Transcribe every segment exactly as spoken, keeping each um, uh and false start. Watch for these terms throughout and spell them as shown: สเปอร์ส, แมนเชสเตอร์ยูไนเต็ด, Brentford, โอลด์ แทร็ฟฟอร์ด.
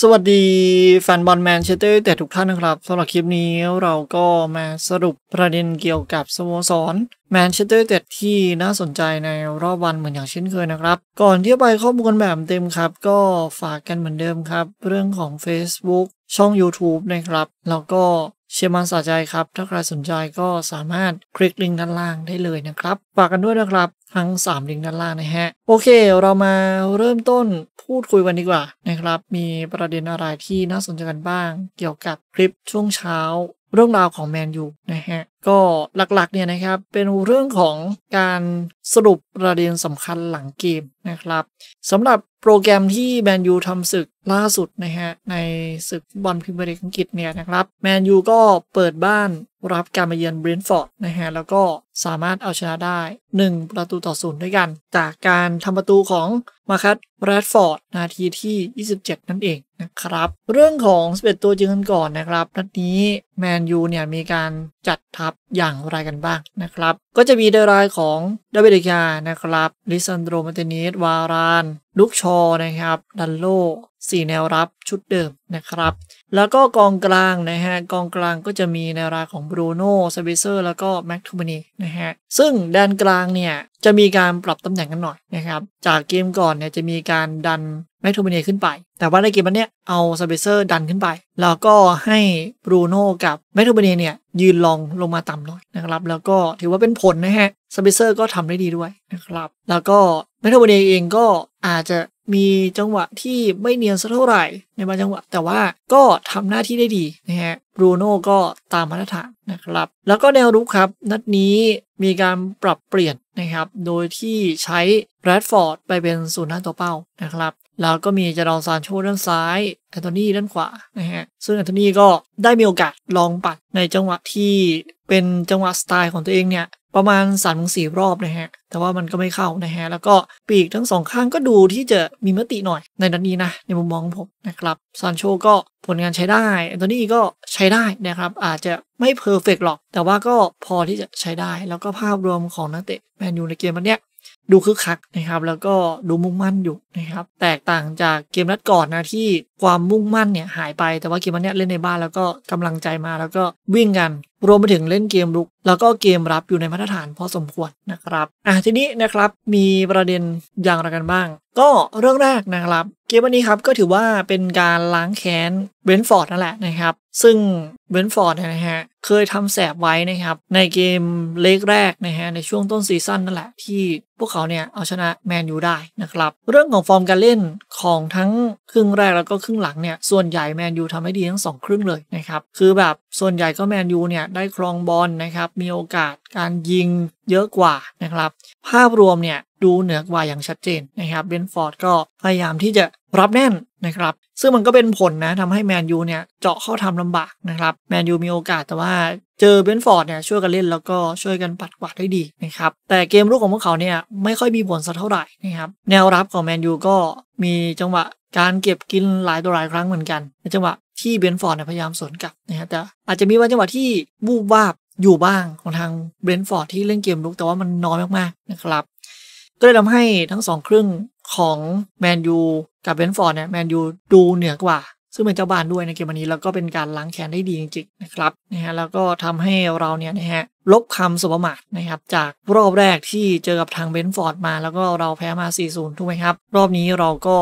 สวัสดีแฟนบอลแมนเชสเตอร์แต่ทุกท่านนะครับสำหรับคลิปนี้เราก็มาสรุปประเด็นเกี่ยวกับสโมสรแมนเชสเตอร์แต่ที่น่าสนใจในรอบวันเหมือนอย่างเช่นเคยนะครับก่อนที่จะไปข้อมูลแบบเต็มครับก็ฝากกันเหมือนเดิมครับเรื่องของ Facebook ช่อง YouTube นะครับแล้วก็เชียร์มันสะใจครับถ้าใครสนใจก็สามารถคลิกลิงก์ด้านล่างได้เลยนะครับฝากกันด้วยนะครับทั้งสามลิงก์ด้านล่างนะฮะโอเคเรามาเริ่มต้นพูดคุยกันดีกว่านะครับมีประเด็นอะไรที่น่าสนใจกันบ้างเกี่ยวกับคลิปช่วงเช้าเรื่องราวของแมนยูนะฮะก็หลักๆเนี่ยนะครับเป็นเรื่องของการสรุปประเด็นสำคัญหลังเกมนะครับสำหรับโปรแกรมที่แมนยูทำศึกล่าสุดนะฮะในศึกฟุตบอลพรีเมียร์ลีกอังกฤษเนี่ยนะครับแมนยูก็เปิดบ้านรับการมาเยือนเบรนท์ฟอร์ดนะฮะแล้วก็สามารถเอาชนะได้หนึ่งประตูต่อศูนย์ด้วยกันจากการทำประตูของมาคัส แรชฟอร์ดนาทีที่ยี่สิบเจ็ดนั่นเองนะครับเรื่องของสิบเอ็ดตัวจริงกันก่อนนะครับนัดนี้แมนยูเนี่ยมีการจัดทัพอย่างไรกันบ้างนะครับก็จะมีในรายของดาวิด ยานะครับลิซันโด มาร์ติเนสวารานลุกชอนะครับดันโลสี่แนวรับชุดเดิมนะครับแล้วก็กองกลางนะฮะกองกลางก็จะมีในรายของบรูโน่ซาบิเซอร์แล้วก็แม็กโทมินีนะฮะซึ่งแดนกลางเนี่ยจะมีการปรับตำแหน่งกันหน่อยนะครับจากเกมก่อนเนี่ยจะมีการดันแม็กโทมินีขึ้นไปแต่ว่าในเกมวันนี้เอาซาบิเซอร์ดันขึ้นไปแล้วก็ให้บรูโน่กับแม็กโทมินีเนี่ยยืนลองลงมาต่ำหน่อยนะครับแล้วก็ถือว่าเป็นผลนะฮะซาบิเซอร์ก็ทำได้ดีด้วยนะครับแล้วก็แม็กโทมินีเองก็อาจจะมีจังหวะที่ไม่เนียนสักเท่าไหร่ในบางจังหวะแต่ว่าก็ทำหน้าที่ได้ดีนะฮะบรูโน่ก็ตามมาตรฐานนะครับแล้วก็แนวรุกครับนัดนี้มีการปรับเปลี่ยนนะครับโดยที่ใช้แรชฟอร์ดไปเป็นศูนย์หน้าตัวเป้านะครับแล้วก็มีจาดอนซานโชด้านซ้ายแอนโทนีด้านขวานะฮะซึ่งแอนโทนีก็ได้มีโอกาสลองปัดในจังหวะที่เป็นจังหวะสไตล์ของตัวเองเนี่ยประมาณ สามถึงสี่ รอบนะฮะแต่ว่ามันก็ไม่เข้านะฮะแล้วก็ปีกทั้งสองข้างก็ดูที่จะมีมติหน่อยในนัดนี้นะในมุมมองของผมนะครับซานโชก็ผลงานใช้ได้แอนโทนีก็ใช้ได้นะครับอาจจะไม่เพอร์เฟกต์หรอกแต่ว่าก็พอที่จะใช้ได้แล้วก็ภาพรวมของนักเตะแมนยูในเกมวันนี้ดูคึกคักนะครับแล้วก็ดูมุ่งมั่นอยู่นะครับแตกต่างจากเกมนัดก่อนนะที่ความมุ่งมั่นเนี่ยหายไปแต่ว่าเกมวันนี้เล่นในบ้านแล้วก็กำลังใจมาแล้วก็วิ่งกันรวมไปถึงเล่นเกมรุกแล้วก็เกมรับอยู่ในมาตรฐานพอสมควรนะครับอ่ะทีนี้นะครับมีประเด็นอย่างไรกันบ้างก็เรื่องแรกนะครับเกมวันนี้ครับก็ถือว่าเป็นการล้างแค้นเบรนท์ฟอร์ดนั่นแหละนะครับซึ่งเบรนท์ฟอร์ดนะฮะเคยทำแสบไว้นะครับในเกมเลกแรกนะฮะในช่วงต้นซีซั่นนั่นแหละที่พวกเขาเนี่ยเอาชนะแมนยูได้นะครับเรื่องของฟอร์มการเล่นของทั้งครึ่งแรกแล้วก็ครึ่งหลังเนี่ยส่วนใหญ่แมนยูทำได้ดีทั้งสองครึ่งเลยนะครับคือแบบส่วนใหญ่ก็แมนยูเนี่ยได้ครองบอล น, นะครับมีโอกาสการยิงเยอะกว่านะครับภาพรวมเนี่ยดูเหนือกว่าอย่างชัดเจนนะครับเบรนท์ฟอร์ดก็พยายามที่จะรับแน่นนะครับซึ่งมันก็เป็นผลนะทำให้แมนยูเนี่ยเจาะเข้าทำลำบากนะครับแมนยูมีโอกาสแต่ว่าเจอเบรนท์ฟอร์ดเนี่ยช่วยกันเล่นแล้วก็ช่วยกันปัดกวาดได้ดีนะครับแต่เกมรุกของพวกเขาเนี่ยไม่ค่อยมีผลสักเท่าไหร่นะครับแนวรับของแมนยูก็มีจังหวะการเก็บกินหลายตัวหลายครั้งเหมือนกันในจังหวะที่เบรนท์ฟอร์ดพยายามสวนกลับนะฮะแต่อาจจะมีบางจังหวะที่บูบวาบอยู่บ้างของทางเบรนท์ฟอร์ดที่เล่นเกมรุกแต่ว่ามันน้อยมากๆนะครับก็เลยทำให้ทั้งสองครึ่งของแมนยูกับเบรนท์ฟอร์ดเนี่ยแมนยูดูเหนือกว่าซึ่งเป็นเจ้าบ้านด้วยในเกมวันนี้แล้วก็เป็นการล้างแค้นได้ดีจริงๆนะครับนะฮะแล้วก็ทำให้เราเนี่ยนะฮะลบคำสบประมาทนะครับจากรอบแรกที่เจอกับทางเบรนท์ฟอร์ดมาแล้วก็เราแพ้มา สี่ศูนย์ ถูกไหมครับรอบนี้เราก็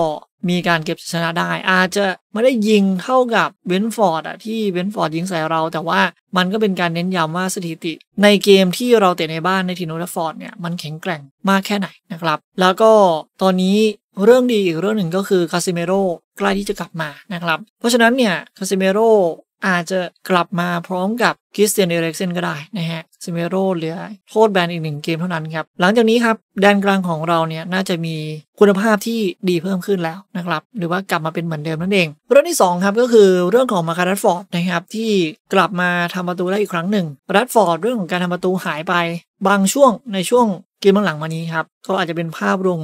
มีการเก็บชนะได้อาจจะไม่ได้ยิงเท่ากับเบรนท์ฟอร์ดอ่ะที่เบรนท์ฟอร์ดยิงใส่เราแต่ว่ามันก็เป็นการเน้นย้ำว่าสถิติในเกมที่เราเตะในบ้านในถิ่นโอลด์แทรฟฟอร์ดเนี่ยมันแข็งแกร่งมากแค่ไหนนะครับแล้วก็ตอนนี้เรื่องดีอีกเรื่องหนึ่งก็คือคาซิเมโร่ใกล้ที่จะกลับมานะครับเพราะฉะนั้นเนี่ยคาซิเมโร่อาจจะกลับมาพร้อมกับคริสเตียน เอริกเซนก็ได้นะฮะคาซิเมโร่เหลือโทษแบนอีกหนึ่งเกมเท่านั้นครับหลังจากนี้ครับแดนกลางของเราเนี่ยน่าจะมีคุณภาพที่ดีเพิ่มขึ้นแล้วนะครับหรือว่ากลับมาเป็นเหมือนเดิมนั่นเองเรื่องที่สองครับก็คือเรื่องของมาคัส แรชฟอร์ดนะครับที่กลับมาทำประตูได้อีกครั้งหนึ่งแรชฟอร์ดเรื่องของการทำประตูหายไปบางช่วงในช่วงเกมหลังมานี้ครับก็อาจจะเป็นภาพรวม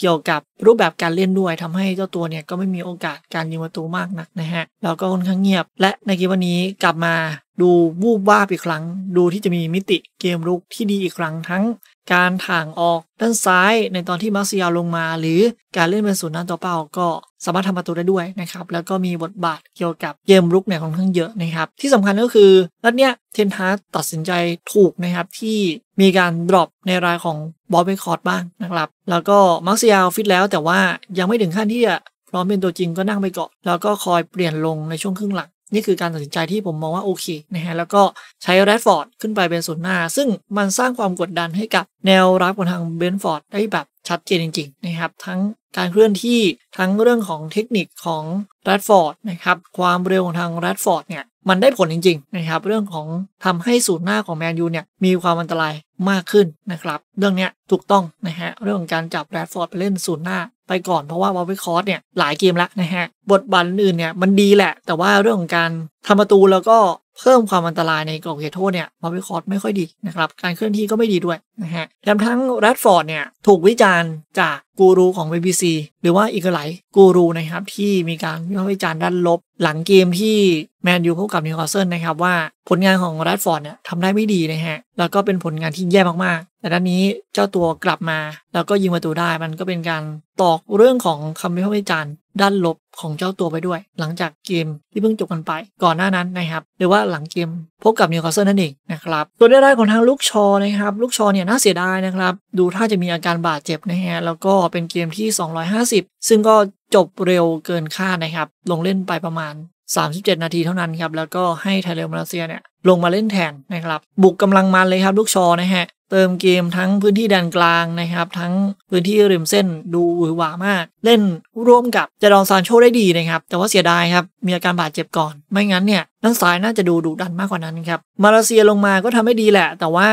เกี่ยวกับรูปแบบการเล่นด้วยทำให้เจ้าตัวเนี่ยก็ไม่มีโอกาสการยิงประตูมากนักนะฮะแล้วก็ค่อนข้างเงียบและในเกมวันนี้กลับมา ดูวูบวาบอีกครั้งดูที่จะมีมิติเกมรุกที่ดีอีกครั้งทั้งการถ่างออกด้านซ้ายในตอนที่มาร์เซียลลงมาหรือการเล่นเป็นศูนย์หน้าต่อเป้าก็สามารถทำประตูได้ด้วยนะครับแล้วก็มีบทบาทเกี่ยวกับเกมรุกเนี่ยค่อนข้างเยอะนะครับที่สำคัญก็คือนัดเนี้ยเทนฮากตัดสินใจถูกนะครับที่มีการดรอปในรายของบอสเบนคอร์ตบ้างนะครับแล้วก็มาร์เซียลฟิตแล้วแต่ว่ายังไม่ถึงขั้นที่จะพร้อมเป็นตัวจริงก็นั่งไปก่อนแล้วก็คอยเปลี่ยนลงในช่วงครึ่งหลังนี่คือการตัดสินใจที่ผมมองว่าโอเคนะฮะแล้วก็ใช้แรดฟอร์ดขึ้นไปเป็นศูนย์หน้าซึ่งมันสร้างความกดดันให้กับแนวรับของทางเบนฟอร์ดได้แบบชัดเจนจริงๆนะครับทั้งการเคลื่อนที่ทั้งเรื่องของเทคนิคของแรดฟอร์ดนะครับความเร็วของทางแรดฟอร์ดเนี่ยมันได้ผลจริงๆนะครับเรื่องของทำให้ศูนย์หน้าของแมนยูเนี่ยมีความอันตรายมากขึ้นนะครับเรื่องนี้ถูกต้องนะฮะเรื่องของการจับแรดฟอร์ดไปเล่นศูนย์หน้าไปก่อนเพราะว่าบอลวิคอร์สเนี่ยหลายเกมแล้วนะฮะบทบาทอื่นเนี่ยมันดีแหละแต่ว่าเรื่องของการทำประตูแล้วก็เพิ่มความอันตรายในกรอบเขตโทษเนี่ยบอลวิคอร์สไม่ค่อยดีนะครับการเคลื่อนที่ก็ไม่ดีด้วยนะฮะรวมทั้งแรดฟอร์ดเนี่ยถูกวิจารณ์จากกูรูของ บี บี ซี หรือว่าอีกหลายกูรูนะครับที่มีการวิพากษ์วิจารณ์ด้านลบหลังเกมที่แมนยูพบกับนิวคาสเซิลนะครับว่าผลงานของแรดฟอร์ดเนี่ยทำได้ไม่ดีนะฮะแล้วก็เป็นผลงานที่แย่มากๆแต่ด้านนี้เจ้าตัวกลับมาแล้วก็ยิงประตูได้มันก็เป็นการตอกเรื่องของคำวิพากษ์วิจารณ์ด้านลบของเจ้าตัวไปด้วยหลังจากเกมที่เพิ่งจบกันไปก่อนหน้านั้นนะครับหรือว่าหลังเกมพบกับนิวคาสเซิลนั่นเองนะครับตัวได้ของทางลูกชอนะครับลูกชอเนี่ยน่าเสียดายนะครับดูถ้าจะมีอาการบาดเจ็บนะฮะแล้วก็เป็นเกมที่สองร้อยห้าสิบซึ่งก็จบเร็วเกินคาดนะครับลงเล่นไปประมาณสามสิบเจ็ดนาทีเท่านั้นครับแล้วก็ให้ไทเลอร์มาเลเซียเนี่ยลงมาเล่นแทนนะครับบุกกำลังมันเลยครับลูกชอนะฮะเติมเกมทั้งพื้นที่แดนกลางนะครับทั้งพื้นที่ริมเส้นดูหวือหวามากเล่นร่วมกับจาดอนซานโชได้ดีนะครับแต่ว่าเสียดายครับมีอาการบาดเจ็บก่อนไม่งั้นเนี่ยด้านซ้ายน่าจะดูดุดันมากกว่านั้นครับมาเลเซียลงมาก็ทำได้ดีแหละแต่ว่า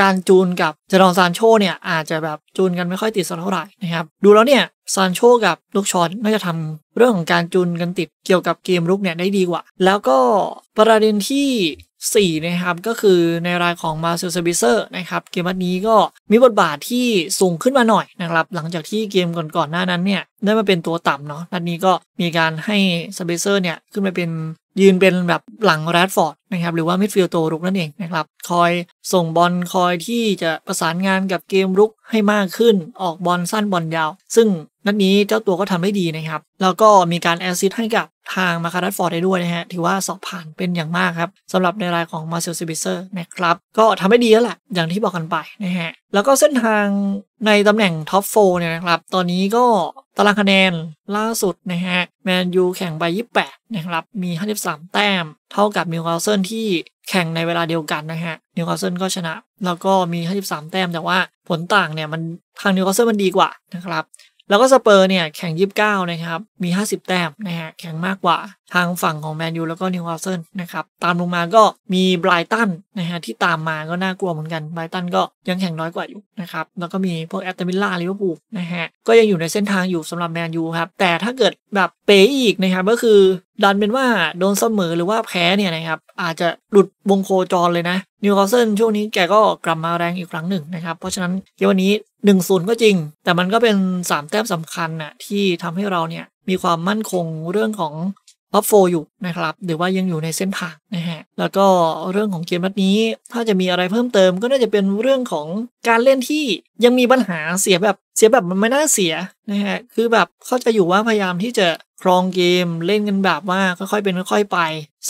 การจูนกับจาดอนซานโชเนี่ยอาจจะแบบจูนกันไม่ค่อยติดสักเท่าไหร่นะครับดูแล้วเนี่ยซานโชกับลูกชอนน่าจะทำเรื่องของการจูนกันติดเกี่ยวกับเกมรุกเนี่ยได้ดีกว่าแล้วก็ประเด็นที่สี่นะครับก็คือในรายของมาเซลซาบิเซอร์นะครับเกมนี้ก็มีบทบาทที่สูงขึ้นมาหน่อยนะครับหลังจากที่เกมก่อนๆหน้านั้นเนี่ยได้มาเป็นตัวต่ำเนาะนัดนี้ก็มีการให้ซาบิเซอร์เนี่ยขึ้นไปเป็นยืนเป็นแบบหลังแรดฟอร์ดนะครับหรือว่ามิดฟิลด์ตัวรุกนั่นเองนะครับคอยส่งบอลคอยที่จะประสานงานกับเกมรุกให้มากขึ้นออกบอลสั้นบอลยาวซึ่งนัดนี้เจ้าตัวก็ทำได้ดีนะครับแล้วก็มีการแอสซิสต์ให้กับทางมาคาร์ดฟอร์ดได้ด้วยนะฮะถือว่าสอบผ่านเป็นอย่างมากครับสำหรับในรายของมาเซลซิบิเซอร์นะครับก็ทำได้ดีแล้วแหละอย่างที่บอกกันไปนะฮะแล้วก็เส้นทางในตำแหน่งท็อปโฟร์เนี่ยนะครับตอนนี้ก็ตารางคะแนนล่าสุดนะฮะแมนยูแข่งไปยี่สิบแปดนะครับมีห้าสิบสามแต้มเท่ากับนิวคาสเซิลที่แข่งในเวลาเดียวกันนะฮะนิวคาสเซิลก็ชนะแล้วก็มีห้าสิบสามแต้มแต่ว่าผลต่างเนี่ยมันทางนิวคาสเซิลมันดีกว่านะครับแล้วก็สเปอร์เนี่ยแข่งยี่สิบเก้านะครับมีห้าสิบแต้มนะฮะแข่งมากกว่าทางฝั่งของแมนยูแล้วก็นิวคาสเซิลนะครับตามลงมาก็มีไบรตันนะฮะที่ตามมาก็น่ากลัวเหมือนกันไบรตันก็ยังแข่งน้อยกว่าอยู่นะครับแล้วก็มีพวกแอตเลติโก ลิเวอร์พูลนะฮะก็ยังอยู่ในเส้นทางอยู่สำหรับแมนยูครับแต่ถ้าเกิดแบบเป๋อีกนะครับก็คือดันเป็นว่าโดนเสมอหรือว่าแพ้เนี่ยนะครับอาจจะหลุดวงโคจรเลยนะนิวคาสเซิลช่วงนี้แกก็กลับมาแรงอีกครั้งหนึ่งนะครับเพราะฉะนั้นเกมวันนี้ หนึ่งศูนย์ ก็จริงแต่มันก็เป็นสามแต้มสำคัญน่ะที่ทำให้เราเนี่ยมีความมั่นคงเรื่องของท็อปโฟอยู่นะครับหรือว่ายังอยู่ในเส้นทางนะฮะแล้วก็เรื่องของเกมนัดนี้ถ้าจะมีอะไรเพิ่มเติมก็น่าจะเป็นเรื่องของการเล่นที่ยังมีปัญหาเสียแบบเสียแบบมันไม่น่าเสียนะฮะคือแบบเข้าใจอยู่ว่าพยายามที่จะครองเกมเล่นกันแบบว่าค่อยๆเป็นค่อยๆไป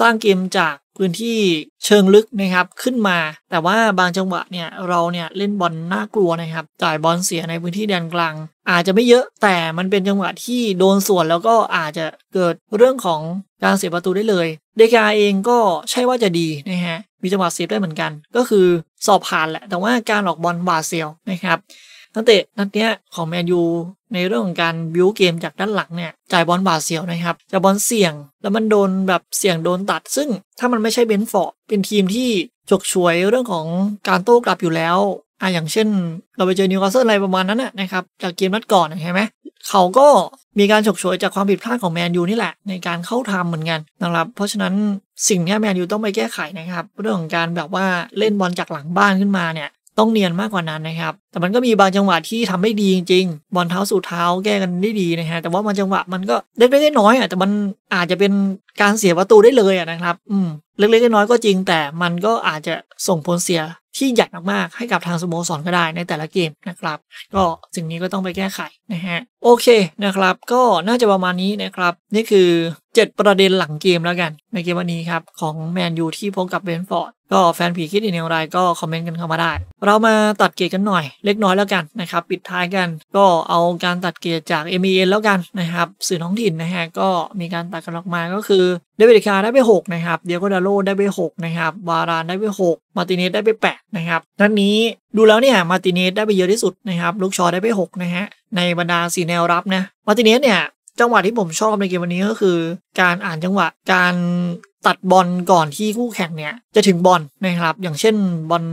สร้างเกมจากพื้นที่เชิงลึกนะครับขึ้นมาแต่ว่าบางจังหวะเนี่ยเราเนี่ยเล่นบอลน่ากลัวนะครับจ่ายบอลเสียในพื้นที่แดนกลางอาจจะไม่เยอะแต่มันเป็นจังหวะที่โดนส่วนแล้วก็อาจจะเกิดเรื่องของการเสียประตูได้เลยเดกาเองก็ใช่ว่าจะดีนะฮะมีจังหวะเสียได้เหมือนกันก็คือสอบผ่านแหละแต่ว่าการออกบอลบาดเสียวนะครับตั้งแต่นัดเนี้ยของแมนยูในเรื่องของการบิวเกมจากด้านหลังเนี่ยจ่ายบอลบาดเสียวนะครับจ่ายบอลเสี่ยงแล้วมันโดนแบบเสี่ยงโดนตัดซึ่งถ้ามันไม่ใช่เบนฟอร์ดเป็นทีมที่ฉกฉวยเรื่องของการโต้กลับอยู่แล้วอ่ะอย่างเช่นเราไปเจอนิวคาสเซิลอะไรประมาณนั้นนะครับจากเกมนัดก่อนเห็นไหมเขาก็มีการฉกฉวยจากความผิดพลาดของแมนยูนี่แหละในการเข้าทำเหมือนกันนะครับเพราะฉะนั้นสิ่งที่แมนยูต้องไปแก้ไขนะครับเรื่องของการแบบว่าเล่นบอลจากหลังบ้านขึ้นมาเนี่ย ต้องเนียนมากกว่านั้นนะครับแต่มันก็มีบางจังหวะที่ทำได้ดีจริงๆบอลเท้าสู่เท้าแก้กันได้ดีนะฮะแต่ว่าบางจังหวะมันก็เล็กๆน้อยๆอ่ะแต่มันอาจจะเป็นการเสียประตูได้เลยอ่ะนะครับอืมเล็กๆน้อยๆก็จริงแต่มันก็อาจจะส่งผลเสียที่ใหญ่มากๆให้กับทางสโมสรก็ได้ในแต่ละเกมนะครับก็สิ่งนี้ก็ต้องไปแก้ไขนะฮะโอเคนะครับก็น่าจะประมาณนี้นะครับนี่คือเจ็ดประเด็นหลังเกมแล้วกันในเกมวันนี้ครับของแมนยูที่พบกับเบรนท์ฟอร์ดก็แฟนผีคิดเห็นอย่างไรก็คอมเมนต์กันเข้ามาได้เรามาตัดเกรดกันหน่อยเล็กน้อยแล้วกันนะครับปิดท้ายกันก็เอาการตัดเกรดจาก เอ็ม อี เอ็น แล้วกันนะครับสื่อท้องถิ่นนะฮะก็มีการตัดกันออกมาก็คือเดวิดคาร์ได้ไปหกนะครับเดียโกดาโลได้ไปหกนะครับวารานได้ไปหกมาร์ติเนสได้ไปแปดนะครับนัดนี้ดูแล้วเนี่ยมาร์ติเนสได้ไปเยอะที่สุดนะครับลูกชอได้ไปหกนะฮะในบรรดาสี่แนวรับนะมาร์ติเนสเนี่ยจังหวะที่ผมชอบในเกมวันนี้ก็คือการอ่านจังหวะการตัดบอลก่อนที่คู่แข่งเนี่ยจะถึงบอลนะครับอย่างเช่นบอล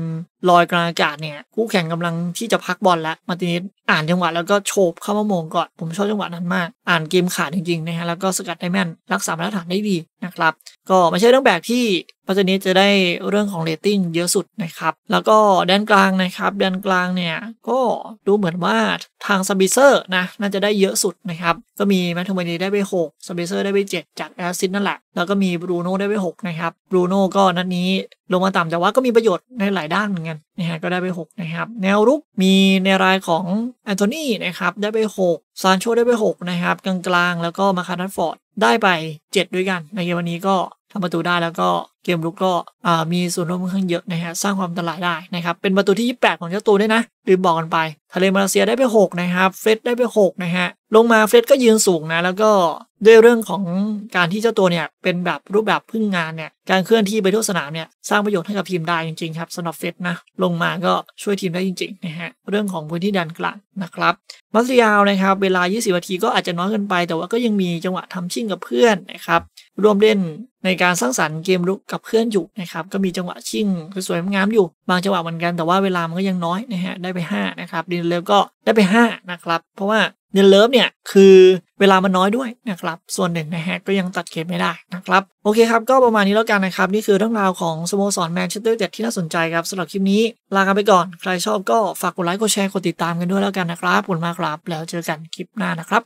ลอยกลางอากาศเนี่ยคู่แข่งกำลังที่จะพักบอลแล้วมาร์ติเนสอ่านจังหวะแล้วก็โฉบเข้ามามงก่อนผมชอบจังหวะนั้นมากอ่านเกมขาดจริงๆนะฮะแล้วก็สกัดได้แม่นรักษามาตรฐานได้ดีนะครับก็ไม่ใช่เรื่องแปลกที่มาร์ติเนสจะได้เรื่องของเรตติ้งเยอะสุดนะครับแล้วก็แดนกลางนะครับแดนกลางเนี่ยก็ดูเหมือนว่าทางซับบิเซอร์นะน่าจะได้เยอะสุดนะครับก็มีแมทโทมานีได้ไปหกซับบิเซอร์ได้ไปเจ็ดจากแอสซิสต์นั่นแหละแล้วก็มีบรูโน่ได้ไปหกนะครับบรูโน่ก็นัดนี้ลงมาต่ำแต่ว่าก็มีประโยชน์ในหลายด้านเหมือนกันนะฮะก็ได้ไปหกนะครับแนวรุกมีในรายของแอนโทนีนะครับได้ไปหกซานโชได้ไปหกนะครับกลางๆแล้วก็มาคาร์นัทฟอร์ดได้ไปเจ็ดด้วยกันในเกมวันนี้ก็ทำประตูได้แล้วก็เกมรุกก็มีส่วนร่วมค่อนข้างเยอะนะฮะสร้างความอันตรายได้นะครับเป็นประตูที่ยี่สิบแปดของเจ้าตัวด้วยนะลืมบอกกันไปทะเลมาเลเซียได้ไปหกนะครับเฟรดได้ไปหกนะฮะลงมาเฟรดก็ยืนสูงนะแล้วก็ด้วยเรื่องของการที่เจ้าตัวเนี่ยเป็นแบบรูปแบบพึ่งงานเนี่ยการเคลื่อนที่ไปทั่วสนามเนี่ยสร้างประโยชน์ให้กับทีมได้จริงๆครับสำหรับเฟรดนะลงมาก็ช่วยทีมได้จริงๆนะฮะเรื่องของพื้นที่ด้านกลางนะครับมาร์ติเนลนะครับเวลายี่สิบนาทีก็อาจจะน้อยเกินไปแต่ว่าก็ยังมีจังหวะทำชิ่งกับเพื่อนนะครับร่วมเล่นในการสร้างสรรค์เกมรุกกับเพื่อนอยู่นะครับก็มีจังหวะชิ่งสวยงามอยู่บางจังหวะเหมือนกันแต่ว่าเวลามันก็ยังน้อยนะฮะได้ไปห้านะครับดินเลิฟก็ได้ไปห้านะครับเพราะว่าดินเลิฟเนี่ยคือเวลามันน้อยด้วยนะครับส่วนหนึ่งนะฮะก็ยังตัดเกมไม่ได้นะครับโอเคครับก็ประมาณนี้แล้วกันนะครับนี่คือเรื่องราวของสโมสรแมนเชสเตอร์ยูไนเต็ดที่น่าสนใจครับสำหรับคลิปนี้ลากันไปก่อนใครชอบก็ฝากกดไลค์กดแชร์กดติดตามกันด้วยแล้วกันนะครับขอบคุณมากครับแล้วเจอกันคลิปหน้านะครับ